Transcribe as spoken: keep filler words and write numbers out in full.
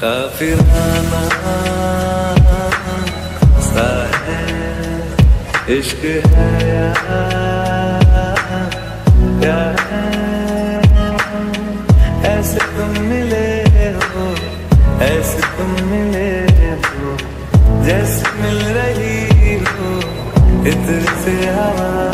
كافر أنا صاحب عشق يا يا ऐसे तुम मिले हो ऐसे तुम मिले हो जैसे मिल रही हो इत्र से हवा